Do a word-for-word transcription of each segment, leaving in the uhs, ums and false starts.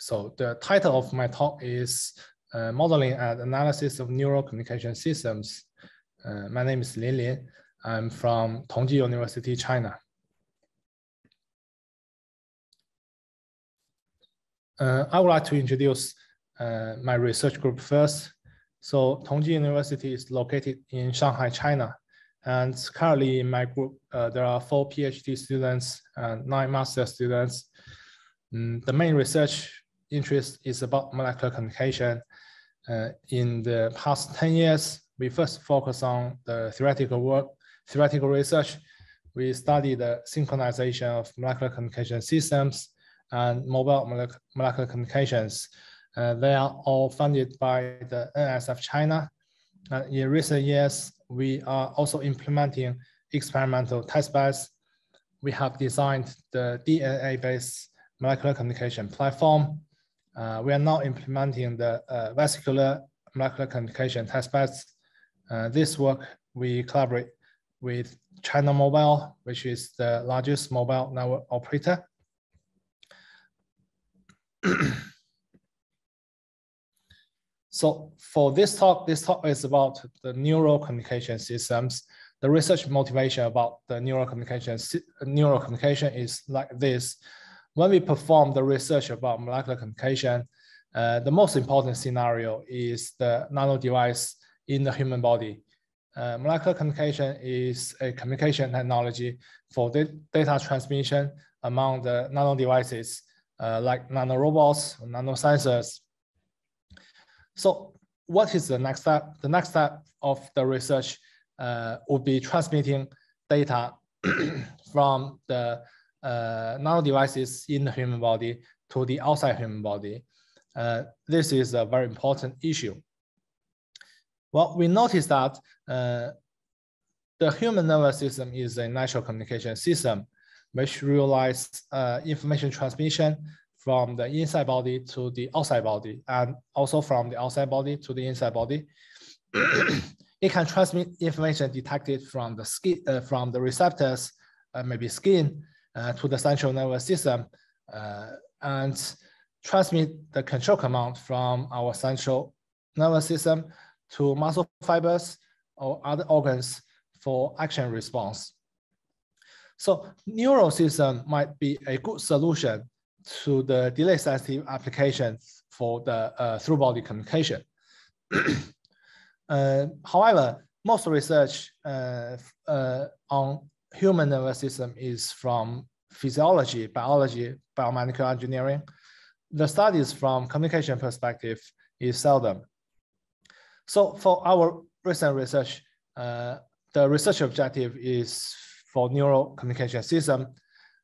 So the title of my talk is uh, Modeling and Analysis of Neural Communication Systems. Uh, my name is Lin Lin. I'm from Tongji University, China. Uh, I would like to introduce uh, my research group first. So Tongji University is located in Shanghai, China. And currently in my group, uh, there are four PhD students and nine master students. Mm, the main research interest is about molecular communication. Uh, in the past ten years, we first focused on the theoretical work, theoretical research. We studied the synchronization of molecular communication systems and mobile molecular, molecular communications. Uh, they are all funded by the N S F China. Uh, in recent years, we are also implementing experimental testbeds. We have designed the D N A-based molecular communication platform. Uh, we are now implementing the uh, vascular molecular communication testbeds. Uh, this work, we collaborate with China Mobile, which is the largest mobile network operator. So for this talk, this talk is about the neural communication systems. The research motivation about the neural communication, neural communication is like this. When we perform the research about molecular communication, uh, the most important scenario is the nano device in the human body. Uh, molecular communication is a communication technology for data transmission among the nano devices, uh, like nanorobots, nanosensors. So what is the next step? The next step of the research uh, would be transmitting data from the uh, nano devices in the human body to the outside human body. Uh, this is a very important issue. Well, we noticed that uh, the human nervous system is a natural communication system, which relies uh, information transmission from the inside body to the outside body, and also from the outside body to the inside body. It can transmit information detected from the skin, uh, from the receptors, uh, maybe skin, uh, to the central nervous system, uh, and transmit the control command from our central nervous system to muscle fibers or other organs for action response. So neural system might be a good solution to the delay-sensitive applications for the uh, through-body communication. uh, however, most research uh, uh, on human nervous system is from physiology, biology, biomedical engineering. The studies from communication perspective is seldom. So for our recent research, uh, the research objective is for neural communication system.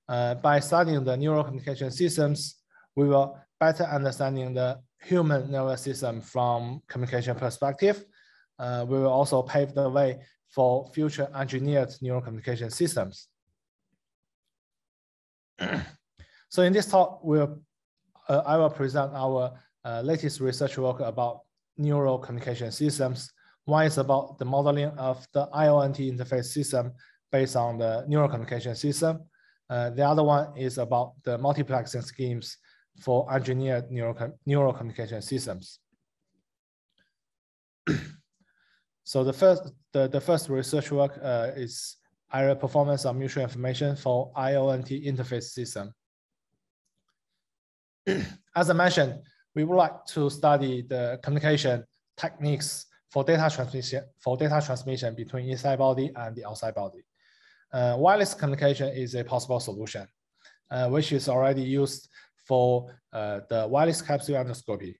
Uh, by studying the neural communication systems, we will better understanding the human nervous system from communication perspective. Uh, we will also pave the way for future engineered neural communication systems. So in this talk, we'll, uh, I will present our uh, latest research work about neural communication systems. One is about the modeling of the I O N T interface system based on the neural communication system. Uh, the other one is about the multiplexing schemes for engineered neural, neural communication systems. So the first, the, the first research work uh, is I O performance of mutual information for I O N T interface system. As I mentioned, we would like to study the communication techniques for data transmission, for data transmission between inside body and the outside body. Uh, wireless communication is a possible solution, uh, which is already used for uh, the wireless capsule endoscopy.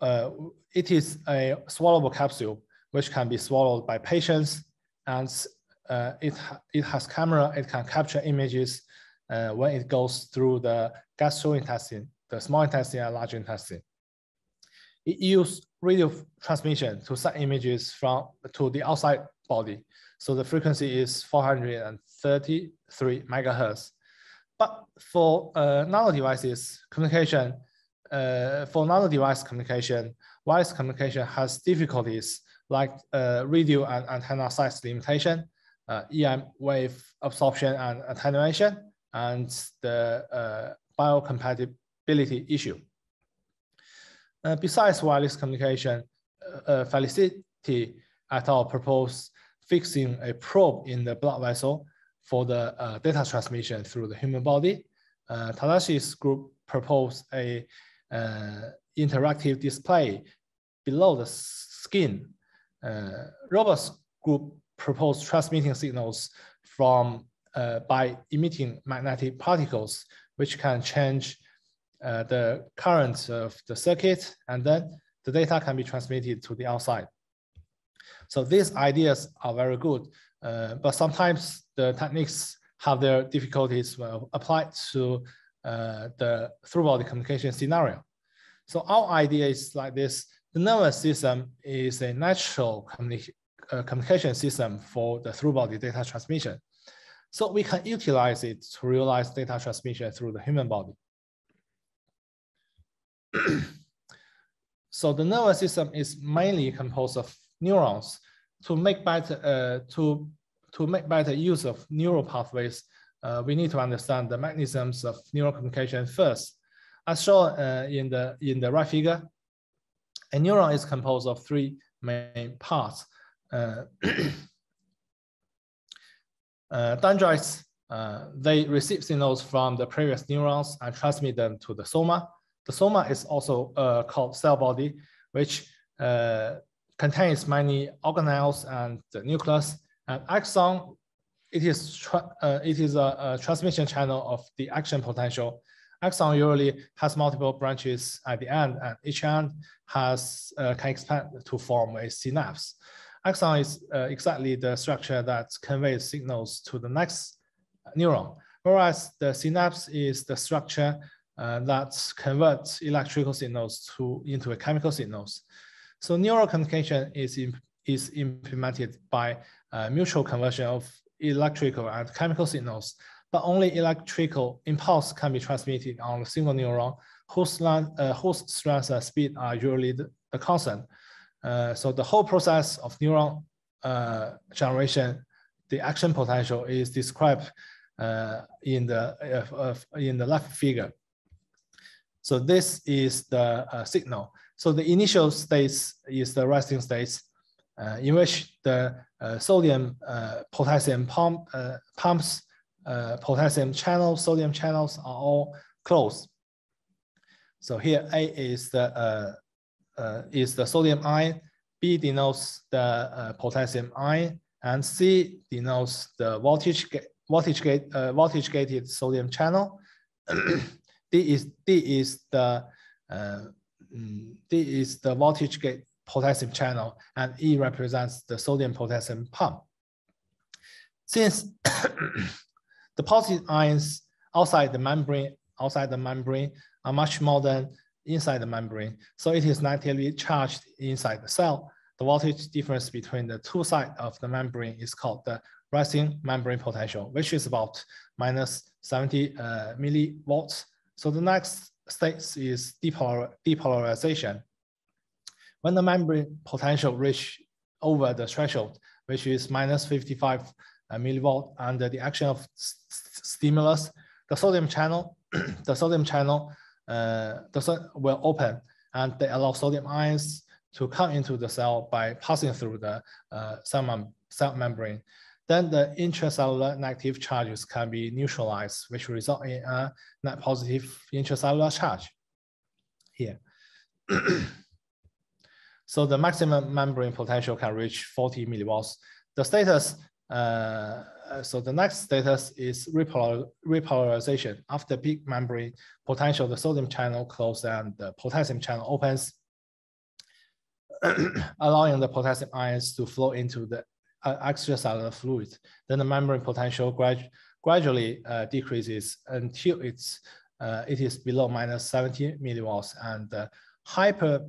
Uh, it is a swallowable capsule, which can be swallowed by patients, and uh, it, ha it has camera. It can capture images uh, when it goes through the gastrointestine, the small intestine and large intestine. It uses radio transmission to send images from to the outside body. So the frequency is four hundred thirty-three megahertz. But for uh, nano devices communication, uh, for nano device communication, wireless communication has difficulties like uh, radio and antenna size limitation, uh, E M wave absorption and attenuation, and the uh, biocompatibility issue. Uh, besides wireless communication, uh, Felicity et al. Proposed fixing a probe in the blood vessel for the uh, data transmission through the human body. Uh, Tadashi's group proposed a uh, interactive display below the skin. Uh, Robert's group proposed transmitting signals from uh, by emitting magnetic particles, which can change uh, the current of the circuit, and then the data can be transmitted to the outside. So these ideas are very good, uh, but sometimes the techniques have their difficulties well applied to uh, the through-body communication scenario. So our idea is like this: the nervous system is a natural communi uh, communication system for the through-body data transmission. So we can utilize it to realize data transmission through the human body. So the nervous system is mainly composed of neurons. To make better uh, to to make better use of neural pathways, uh, we need to understand the mechanisms of neural communication first. As shown uh, in the in the right figure, a neuron is composed of three main parts: uh, uh, dendrites. Uh, they receive signals from the previous neurons and transmit them to the soma. The soma is also uh, called cell body, which uh, contains many organelles and the nucleus. And axon, it is uh, it is a, a transmission channel of the action potential. Axon usually has multiple branches at the end, and each end has uh, can expand to form a synapse. Axon is uh, exactly the structure that conveys signals to the next neuron, whereas the synapse is the structure uh, that converts electrical signals to into a chemical signals. So neural communication is imp is implemented by uh, mutual conversion of electrical and chemical signals, but only electrical impulse can be transmitted on a single neuron, whose, uh, whose strength and speed are usually the, the constant. Uh, so the whole process of neuron uh, generation, the action potential, is described uh, in the uh, in the left figure. So this is the uh, signal. So the initial states is the resting states, Uh, in which the uh, sodium uh, potassium pump, uh, pumps, uh, potassium channels, sodium channels are all closed. So here A is the uh, uh, is the sodium ion, B denotes the uh, potassium ion, and C denotes the voltage ga voltage gate uh, voltage gated sodium channel. D is D is the uh, D is the voltage gate potassium channel, and E represents the sodium potassium pump. Since the positive ions outside the membrane outside the membrane are much more than inside the membrane, so it is negatively charged inside the cell. The voltage difference between the two sides of the membrane is called the resting membrane potential, which is about minus seventy uh, millivolts. So the next state is depolar depolarization. When the membrane potential reaches over the threshold, which is minus fifty-five millivolt under the action of stimulus, the sodium channel, the sodium channel uh, the so will open, and they allow sodium ions to come into the cell by passing through the uh, cell, mem cell membrane. Then the intracellular negative charges can be neutralized, which result in a net positive intracellular charge here. So the maximum membrane potential can reach forty millivolts. The status, uh, so the next status is repolar repolarization. After peak membrane potential, the sodium channel closes and the potassium channel opens, allowing the potassium ions to flow into the uh, extracellular fluid. Then the membrane potential grad gradually uh, decreases until it's uh, it is below minus seventy millivolts, and uh, hyper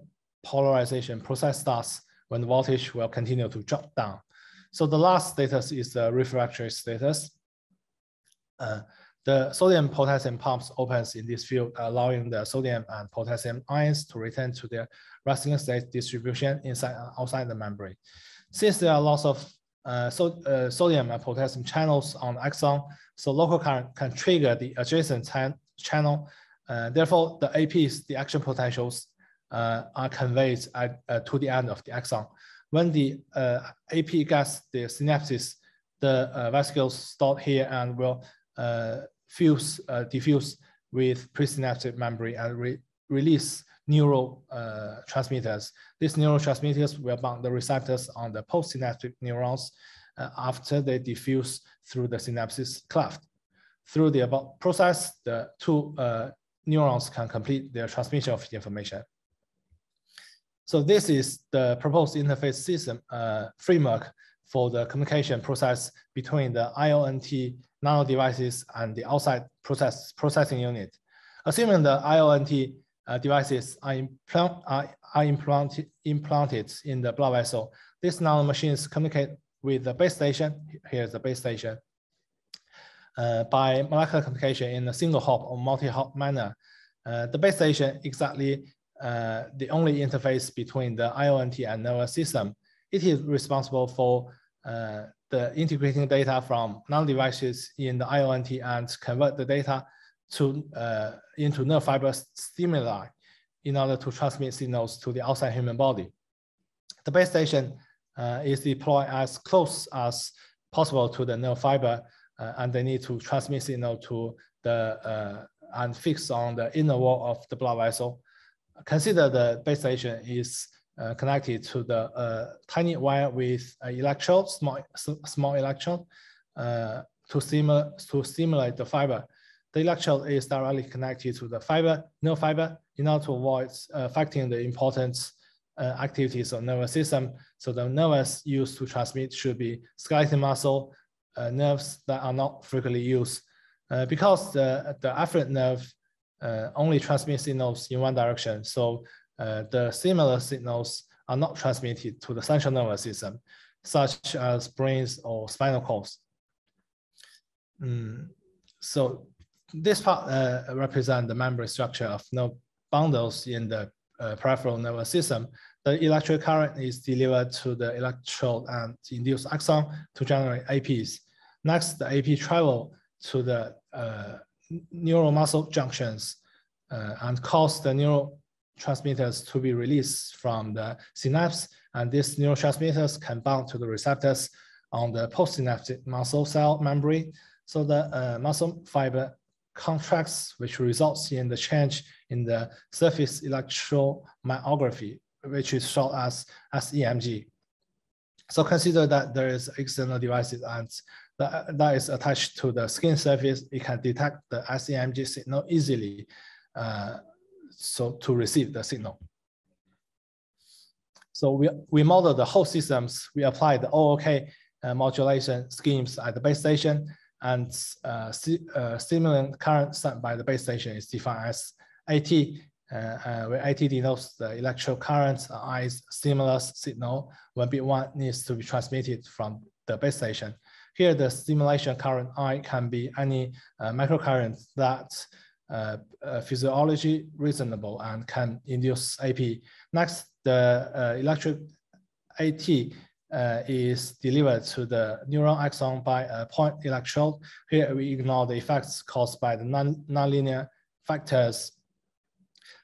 polarization process starts when the voltage will continue to drop down. So the last status is the refractory status. Uh, the sodium potassium pumps opens in this field, allowing the sodium and potassium ions to return to their resting state distribution inside and outside the membrane. Since there are lots of uh, so, uh, sodium and potassium channels on axon, so local current can trigger the adjacent channel. Uh, therefore, the A Ps, the action potentials, uh, are conveyed at, uh, to the end of the axon. When the uh, A P gets the synapses, the uh, vesicles stored here and will uh, fuse, uh, diffuse with presynaptic membrane and re release neural uh, transmitters. These neurotransmitters will bind the receptors on the postsynaptic neurons uh, after they diffuse through the synapses cleft. Through the above process, the two uh, neurons can complete their transmission of the information. So this is the proposed interface system uh, framework for the communication process between the I O N T nano devices and the outside process processing unit. Assuming the I O N T uh, devices are, implant, are, are implanted, implanted in the blood vessel, these nano machines communicate with the base station. Here's the base station. Uh, by molecular communication in a single hop or multi-hop manner. Uh, the base station exactly uh, the only interface between the I O N T and nervous system. It is responsible for uh, the integrating data from non-devices in the I O N T and convert the data to uh, into nerve fiber stimuli in order to transmit signals to the outside human body. The base station uh, is deployed as close as possible to the nerve fiber. Uh, and they need to transmit signal to the uh, and fix on the inner wall of the blood vessel. Consider the base station is uh, connected to the uh, tiny wire with an electrode, small small electrode, uh, to stimulate to stimulate the fiber. The electrode is directly connected to the fiber, nerve fiber, in order to avoid affecting the important uh, activities of nervous system. So the nerves used to transmit should be skeletal muscle. Uh, nerves that are not frequently used. Uh, because the, the afferent nerve uh, only transmits signals in one direction, so uh, the similar signals are not transmitted to the central nervous system, such as brains or spinal cords. Mm. So this part uh, represents the membrane structure of nerve bundles in the uh, peripheral nervous system. The electric current is delivered to the electrode and induced axon to generate A Ps. Next, the A P travel to the uh, neural muscle junctions uh, and cause the neurotransmitters to be released from the synapse. And these neurotransmitters can bind to the receptors on the postsynaptic muscle cell membrane. So the uh, muscle fiber contracts, which results in the change in the surface electromyography, which is short as S E M G. So consider that there is external devices and that, that is attached to the skin surface. It can detect the S E M G signal easily uh, so to receive the signal. So we, we model the whole systems. We apply the O O K uh, modulation schemes at the base station, and uh, st uh, stimulant current sent by the base station is defined as A T, Uh, uh, where A T denotes the electrical current, I's stimulus signal when bit one needs to be transmitted from the base station. Here, the stimulation current I can be any uh, microcurrent that uh, uh, physiology reasonable and can induce A P. Next, the uh, electric A T uh, is delivered to the neuron axon by a point electrode. Here, we ignore the effects caused by the non nonlinear factors.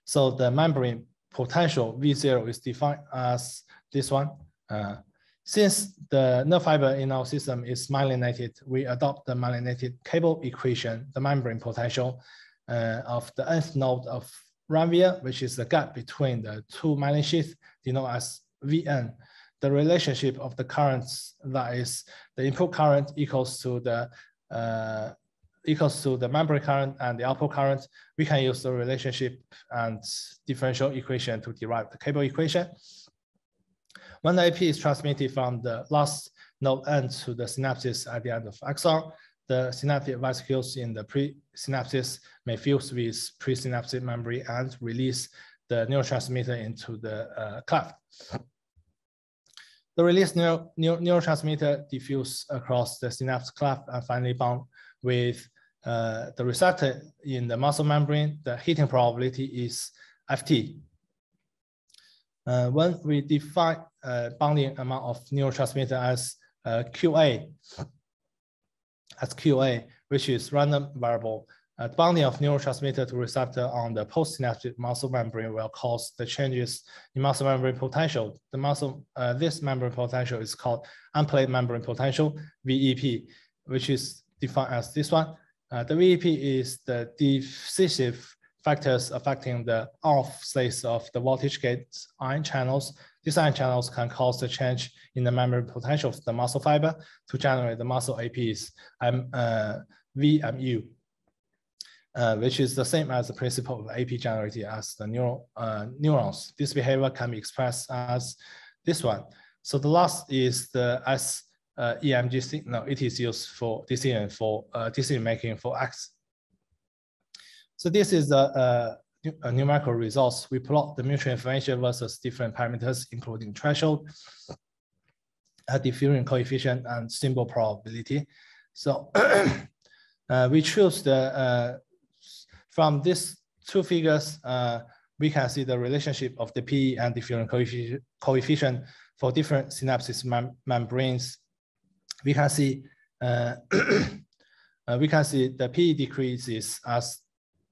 So the membrane potential V zero is defined as this one. Uh, since the nerve fiber in our system is myelinated, we adopt the myelinated cable equation, the membrane potential uh, of the nth node of Ranvier, which is the gap between the two myelin sheaths, denoted as V N. The relationship of the currents, that is the input current equals to the uh, equals to the membrane current and the output current, we can use the relationship and differential equation to derive the cable equation. When the A P is transmitted from the last node end to the synapses at the end of axon, the synaptic vesicles in the presynapses may fuse with presynaptic membrane and release the neurotransmitter into the uh, cleft. The released neuro, neuro, neurotransmitter diffuse across the synapse cleft and finally bound with Uh, the receptor in the muscle membrane. The hitting probability is F T. Uh, when we define uh, binding amount of neurotransmitter as uh, Q A, as Q A, which is random variable, Uh, the bonding of neurotransmitter to receptor on the postsynaptic muscle membrane will cause the changes in muscle membrane potential. The muscle, uh, this membrane potential is called unplate membrane potential, V E P, which is defined as this one. Uh, the V E P is the decisive factors affecting the off states of the voltage gate ion channels. These ion channels can cause the change in the membrane potential of the muscle fiber to generate the muscle A Ps, um, uh, V M U. Uh, which is the same as the principle of A P generated as the neural, uh, neurons. This behavior can be expressed as this one. So the last is the S E M G signal. It is used for decision for uh, decision making for X. So this is the numerical results. We plot the mutual information versus different parameters, including threshold, a diffusion coefficient, and symbol probability. So uh, we choose the uh, From these two figures, uh, we can see the relationship of the P E and diffusion coefficient for different synapses mem membranes. We can see uh, uh, we can see the P E decreases as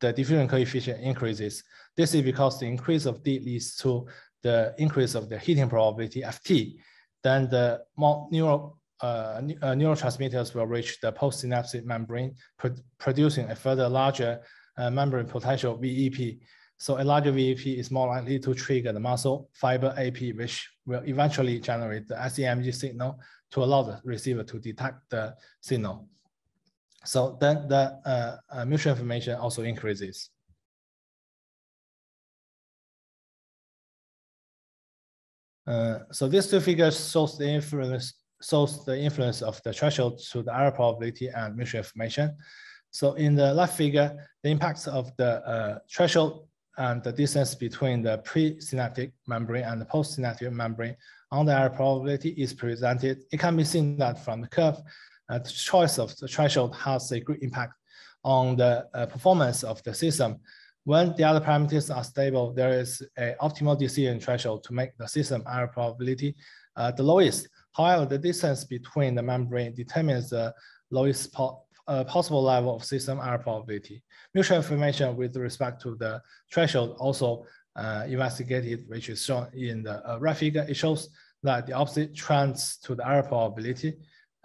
the diffusion coefficient increases. This is because the increase of D leads to the increase of the heating probability F T. Then the more neural Uh, uh, neurotransmitters will reach the postsynaptic membrane, pr producing a further larger uh, membrane potential V E P. So a larger V E P is more likely to trigger the muscle fiber A P, which will eventually generate the S E M G signal to allow the receiver to detect the signal. So then the uh, uh, mutual information also increases. Uh, so these two figures shows the influence shows the influence of the threshold to the error probability and mutual information. So in the left figure, the impacts of the uh, threshold and the distance between the presynaptic membrane and the postsynaptic membrane on the error probability is presented. It can be seen that from the curve, uh, the choice of the threshold has a great impact on the uh, performance of the system. When the other parameters are stable, there is an optimal decision threshold to make the system error probability uh, the lowest. However, the distance between the membrane determines the lowest po uh, possible level of system error probability. Mutual information with respect to the threshold also uh, investigated, which is shown in the uh, right figure. It shows that the opposite trends to the error probability.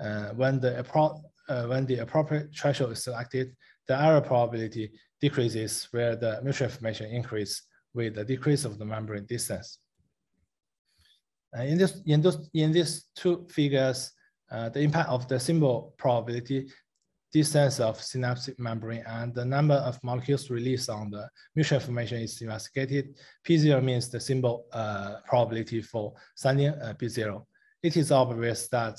Uh, when, the uh, when the appropriate threshold is selected, the error probability decreases where the mutual information increases with the decrease of the membrane distance. In this, in, this, in these two figures, uh, the impact of the symbol probability, distance of synaptic membrane, and the number of molecules released on the mutual information is investigated. P zero means the symbol uh, probability for sending uh, P zero. It is obvious that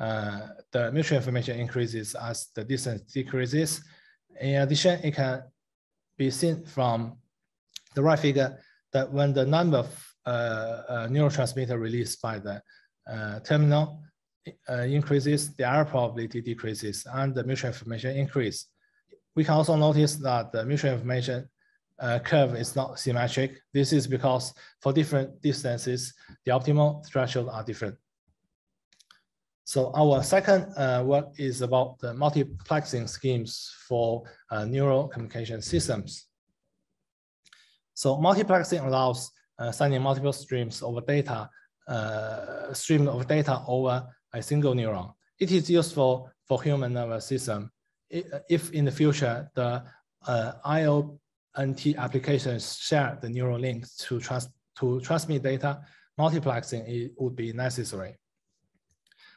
uh, the mutual information increases as the distance decreases. In addition, it can be seen from the right figure that when the number of Uh, a neurotransmitter released by the uh, terminal uh, increases, the error probability decreases, and the mutual information increase. We can also notice that the mutual information uh, curve is not symmetric. This is because for different distances, the optimal threshold are different. So our second uh, work is about the multiplexing schemes for uh, neural communication systems. So multiplexing allows Uh, sending multiple streams of data, uh, stream of data over a single neuron. It is useful for human nervous system. It, if in the future the uh, I O N T applications share the neural links to trans to transmit data, multiplexing it would be necessary.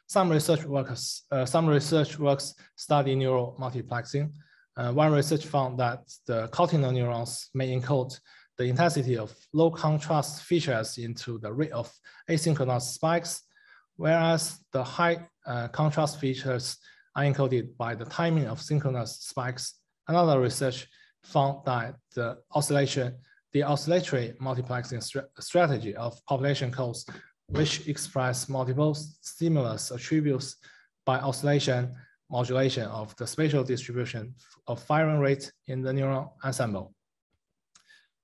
Some research works uh, some research works study neural multiplexing. Uh, one research found that the cortical neurons may encode the intensity of low contrast features into the rate of asynchronous spikes, whereas the high uh, contrast features are encoded by the timing of synchronous spikes. Another research found that the oscillation, the oscillatory multiplexing st strategy of population codes, which express multiple stimulus attributes by oscillation modulation of the spatial distribution of firing rate in the neuron ensemble.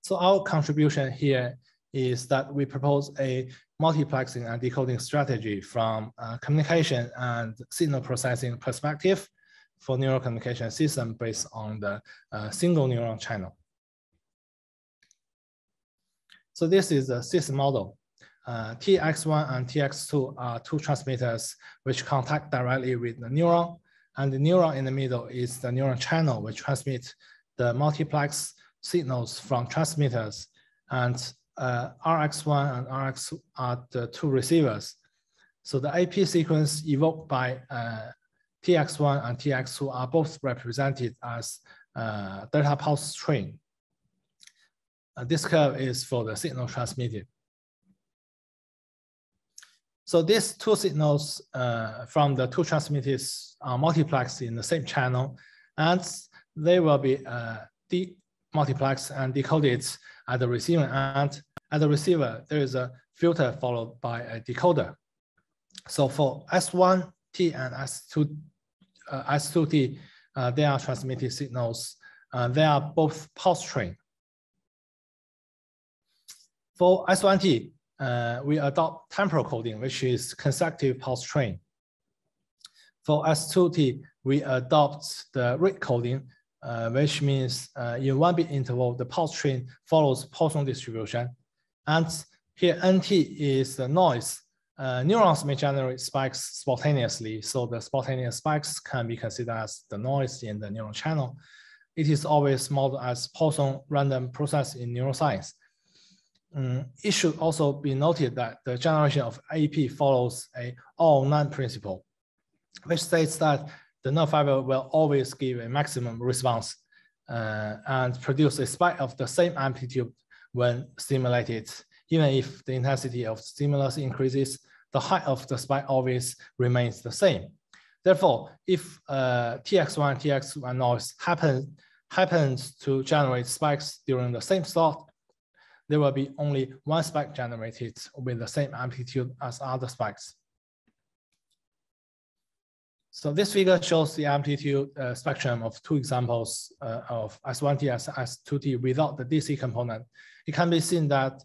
So our contribution here is that we propose a multiplexing and decoding strategy from a communication and signal processing perspective. for neural communication system based on the uh, single neuron channel. So this is a system model. Uh, T X one and T X two are two transmitters which contact directly with the neuron, and the neuron in the middle is the neuron channel which transmits the multiplex signals from transmitters, and uh, R X one and R X are the two receivers. So the A P sequence evoked by uh, T X one and T X two are both represented as uh, delta pulse train. Uh, this curve is for the signal transmitted. So these two signals uh, from the two transmitters are multiplexed in the same channel, and they will be uh, demultiplexed and decoded at the receiver end. At the receiver, there is a filter followed by a decoder. So for S one T and S two, uh, S two T, uh, they are transmitted signals. Uh, they are both pulse train. For S one T, uh, we adopt temporal coding, which is consecutive pulse train. For S two T, we adopt the rate coding, uh, which means uh, in one bit interval, the pulse train follows Poisson distribution. And here, N T is the noise. Uh, neurons may generate spikes spontaneously, so the spontaneous spikes can be considered as the noise in the neural channel. It is always modeled as Poisson random process in neuroscience. Um, it should also be noted that the generation of A P follows a all-none principle, which states that the nerve fiber will always give a maximum response uh, and produce a spike of the same amplitude when stimulated. Even if the intensity of stimulus increases, the height of the spike always remains the same. Therefore, if uh, T X one and T X one noise happen, happens to generate spikes during the same slot, there will be only one spike generated with the same amplitude as other spikes. So this figure shows the amplitude uh, spectrum of two examples uh, of S one T and S two T without the D C component. It can be seen that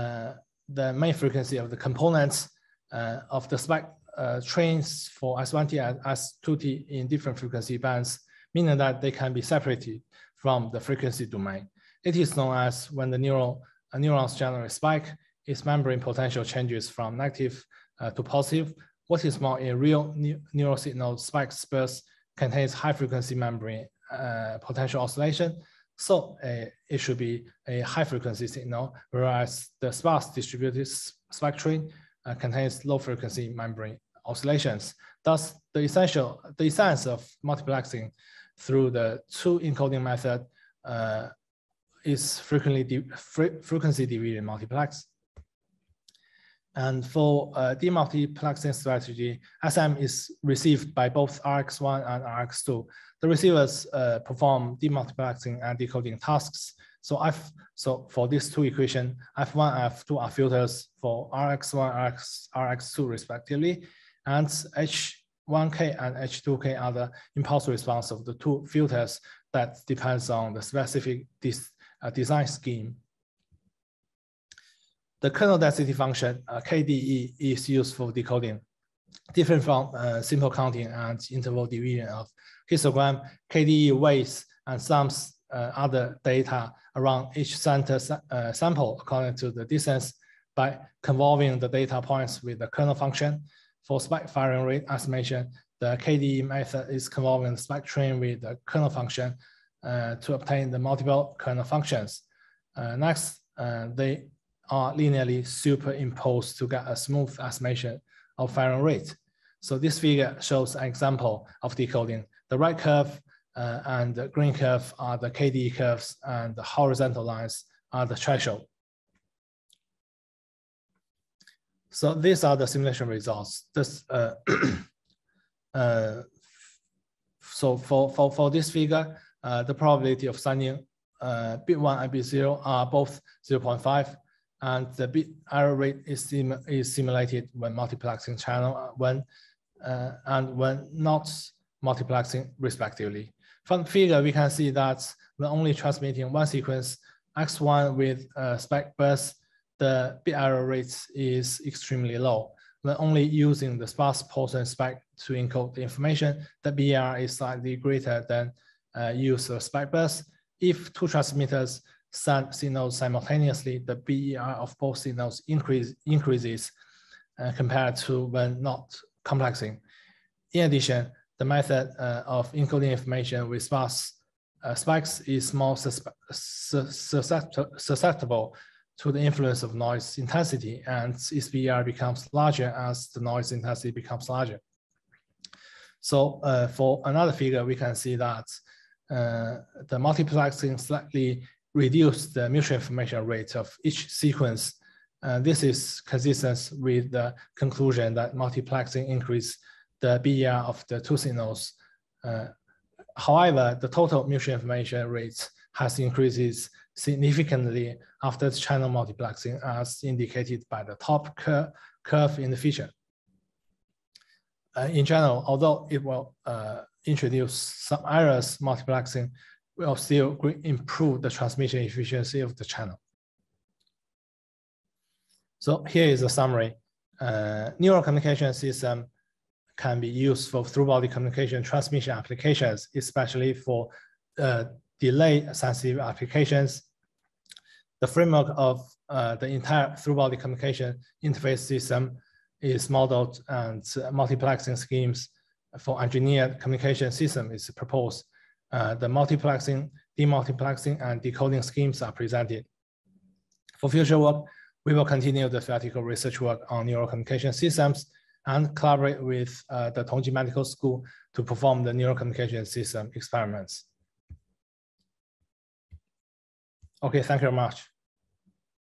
Uh, the main frequency of the components uh, of the spike uh, trains for S one T and S two T in different frequency bands, meaning that they can be separated from the frequency domain. It is known as when the neural, uh, neurons generate spike, its membrane potential changes from negative uh, to positive. What is more, a real ne neural signal spike burst contains high frequency membrane uh, potential oscillation. So uh, it should be a high frequency signal, whereas the sparse distributed spike train uh, contains low frequency membrane oscillations. Thus, the essential, the essence of multiplexing through the two encoding method uh, is frequently de fre frequency division multiplex. And for uh, demultiplexing strategy, S M is received by both R X one and R X two. The receivers uh, perform demultiplexing and decoding tasks. So, F, so for these two equations, F one and F two are filters for R X one and R X two respectively, and H one K and H two K are the impulse response of the two filters that depends on the specific uh, design scheme. The kernel density function, uh, K D E, is used for decoding. Different from uh, simple counting and interval division of histogram, K D E weighs and sums uh, other data around each center uh, sample according to the distance by convolving the data points with the kernel function. For spike firing rate estimation, the K D E method is convolving the spike train with the kernel function uh, to obtain the multiple kernel functions. Uh, next, uh, they are linearly superimposed to get a smooth estimation of firing rate. So this figure shows an example of decoding. The right curve uh, and the green curve are the K D E curves, and the horizontal lines are the threshold. So these are the simulation results. This, uh, uh, so for, for, for this figure, uh, the probability of signing uh, bit one and bit zero are both zero point five. And the bit error rate is, sim is simulated when multiplexing channel when uh, and when not multiplexing respectively. From the figure, we can see that when only transmitting one sequence, X one with uh, spike burst, the bit error rate is extremely low. then only using the sparse Poisson spec to encode the information, the B E R is slightly greater than uh, use of spec bus. If two transmitters send signals simultaneously, the B E R of both signals increase, increases uh, compared to when not complexing. In addition, the method uh, of encoding information with sparse uh, spikes is more susceptible to the influence of noise intensity, and its B E R becomes larger as the noise intensity becomes larger. So uh, for another figure, we can see that uh, the multiplexing slightly reduced the mutual information rate of each sequence. Uh, this is consistent with the conclusion that multiplexing increased the B E R of the two signals. Uh, however, the total mutual information rate has increased significantly after the channel multiplexing, as indicated by the top cur curve in the figure. Uh, in general, although it will uh, introduce some errors, multiplexing will still improve the transmission efficiency of the channel. So here is a summary. Uh, neural communication system can be used for through-body communication transmission applications, especially for uh, delay-sensitive applications. The framework of uh, the entire through-body communication interface system is modeled, and multiplexing schemes for engineered communication system is proposed. Uh, the multiplexing, demultiplexing, and decoding schemes are presented. For future work, we will continue the theoretical research work on neural communication systems and collaborate with uh, the Tongji Medical School to perform the neural communication system experiments. Okay, thank you very much.